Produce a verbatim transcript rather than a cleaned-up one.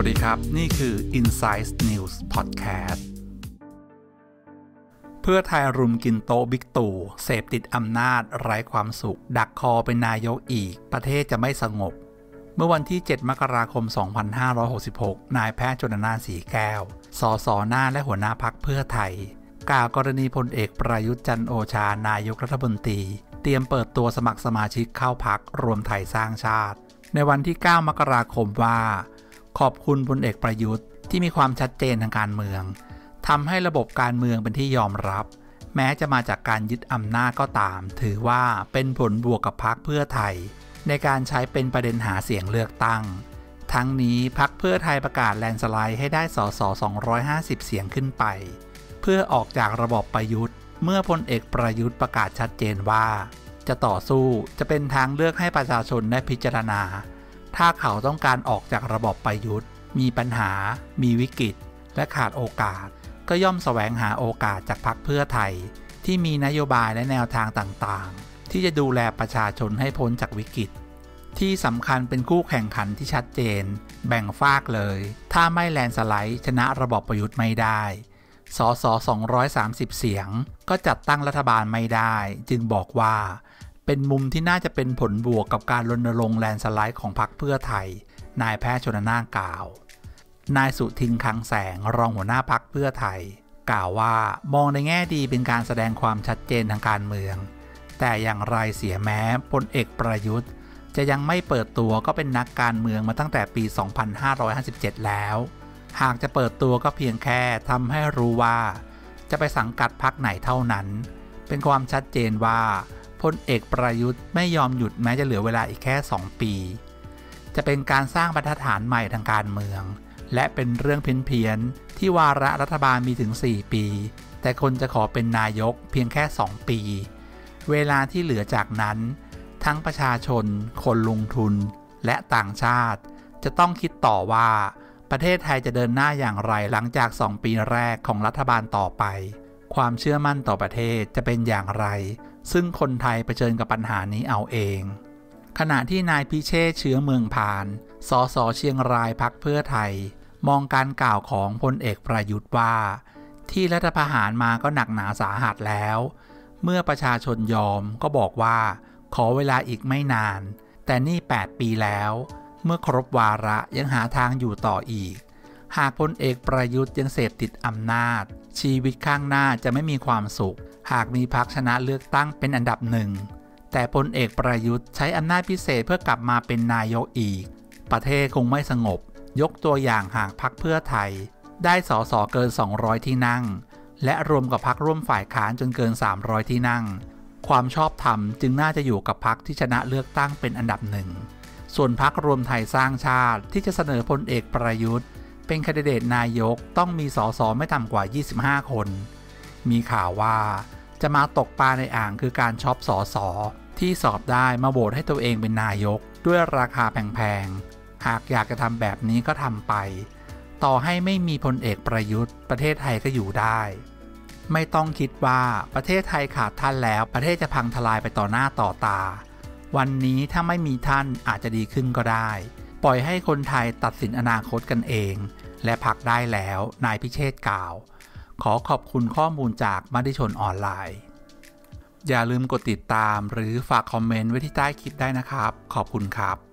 วัสดีครับนี่คือ Inside News Podcast เพื่อไทยรุมกินโต๊ะบิ๊กตู่เสพติดอำนาจไร้ความสุขดักคอเป็นนายกอีกประเทศจะไม่สงบเมื่อวันที่เจ็ดมกราคมสองพันห้าร้อยหกสิบหกนายแพทย์ชลน่าน สีแก้วสสน่านและหัวหน้าพรรคเพื่อไทยกล่าวกรณีพลเอกประยุทธ์จันทร์โอชานายกรัฐมนตรีเตรียมเปิดตัวสมัครสมาชิกเข้าพรรครวมไทยสร้างชาติในวันที่เก้ามกราคมว่าขอบคุณพลเอกประยุทธ์ที่มีความชัดเจนทางการเมืองทำให้ระบบการเมืองเป็นที่ยอมรับแม้จะมาจากการยึดอำนาจก็ตามถือว่าเป็นผลบวกกับพรรคเพื่อไทยในการใช้เป็นประเด็นหาเสียงเลือกตั้งทั้งนี้พรรคเพื่อไทยประกาศแลนด์สไลด์ให้ได้สสสองร้อยห้าสิบเสียงขึ้นไปเพื่อออกจากระบอบประยุทธ์เมื่อพลเอกประยุทธ์ประกาศชัดเจนว่าจะต่อสู้จะเป็นทางเลือกให้ประชาชนได้พิจารณาถ้าเขาต้องการออกจากระบอบประยุทธ์มีปัญหามีวิกฤตและขาดโอกาสก็ย่อมแสวงหาโอกาสจากพรรคเพื่อไทยที่มีนโยบายและแนวทางต่างๆที่จะดูแลประชาชนให้พ้นจากวิกฤตที่สำคัญเป็นคู่แข่งขันที่ชัดเจนแบ่งฝากเลยถ้าไม่แลนด์สไลด์ชนะระบอบประยุทธ์ไม่ได้สสสองร้อยสามสิบเสียงก็จัดตั้งรัฐบาลไม่ได้จึงบอกว่าเป็นมุมที่น่าจะเป็นผลบวกกับการรณรงค์แลนด์สไลด์ของพรรคเพื่อไทยนายแพทย์ชลน่านกล่าวนายสุทินคลังแสงรองหัวหน้าพรรคเพื่อไทยกล่าวว่ามองในแง่ดีเป็นการแสดงความชัดเจนทางการเมืองแต่อย่างไรเสียแม้พลเอกประยุทธ์จะยังไม่เปิดตัวก็เป็นนักการเมืองมาตั้งแต่ปีสองพันห้าร้อยห้าสิบเจ็ดแล้วหากจะเปิดตัวก็เพียงแค่ทำให้รู้ว่าจะไปสังกัดพรรคไหนเท่านั้นเป็นความชัดเจนว่าพลเอกประยุทธ์ไม่ยอมหยุดแม้จะเหลือเวลาอีกแค่สองปีจะเป็นการสร้างบรรทัดฐานใหม่ทางการเมืองและเป็นเรื่องเพี้ยนๆที่วาระรัฐบาลมีถึงสี่ปีแต่คนจะขอเป็นนายกเพียงแค่สองปีเวลาที่เหลือจากนั้นทั้งประชาชนคนลงทุนและต่างชาติจะต้องคิดต่อว่าประเทศไทยจะเดินหน้าอย่างไรหลังจากสองปีแรกของรัฐบาลต่อไปความเชื่อมั่นต่อประเทศจะเป็นอย่างไรซึ่งคนไทยเผชิญกับปัญหานี้เอาเองขณะที่นายพิเชษฐ์เชื้อเมืองพานสสเชียงรายพรรคเพื่อไทยมองการกล่าวของพลเอกประยุทธ์ว่าที่รัฐประหารมาก็หนักหนาสาหัสแล้วเมื่อประชาชนยอมก็บอกว่าขอเวลาอีกไม่นานแต่นี่แปดปีแล้วเมื่อครบวาระยังหาทางอยู่ต่ออีกหากพลเอกประยุทธ์ยังเสพติดอำนาจชีวิตข้างหน้าจะไม่มีความสุขหากมีพรรคชนะเลือกตั้งเป็นอันดับหนึ่งแต่พลเอกประยุทธ์ใช้อำนาจพิเศษเพื่อกลับมาเป็นนายกอีกประเทศคงไม่สงบยกตัวอย่างหากพรรคเพื่อไทยได้สสเกินสองร้อยที่นั่งและรวมกับพรรคร่วมฝ่ายค้านจนเกินสามร้อยที่นั่งความชอบธรรมจึงน่าจะอยู่กับพรรคที่ชนะเลือกตั้งเป็นอันดับหนึ่งส่วนพรรครวมไทยสร้างชาติที่จะเสนอพลเอกประยุทธ์เป็นแคนดิเดตนายกต้องมีสสไม่ต่ำกว่ายี่สิบห้าคนมีข่าวว่าจะมาตกปลาในอ่างคือการช็อปสสที่สอบได้มาโหวตให้ตัวเองเป็นนายกด้วยราคาแพงๆหากอยากจะทำแบบนี้ก็ทำไปต่อให้ไม่มีพลเอกประยุทธ์ประเทศไทยก็อยู่ได้ไม่ต้องคิดว่าประเทศไทยขาดท่านแล้วประเทศจะพังทลายไปต่อหน้าต่อตาวันนี้ถ้าไม่มีท่านอาจจะดีขึ้นก็ได้ปล่อยให้คนไทยตัดสินอนาคตกันเองและพักได้แล้วนายพิเชษฐ์กล่าวขอขอบคุณข้อมูลจากมติชนออนไลน์อย่าลืมกดติดตามหรือฝากคอมเมนต์ไว้ที่ใต้คลิปได้นะครับขอบคุณครับ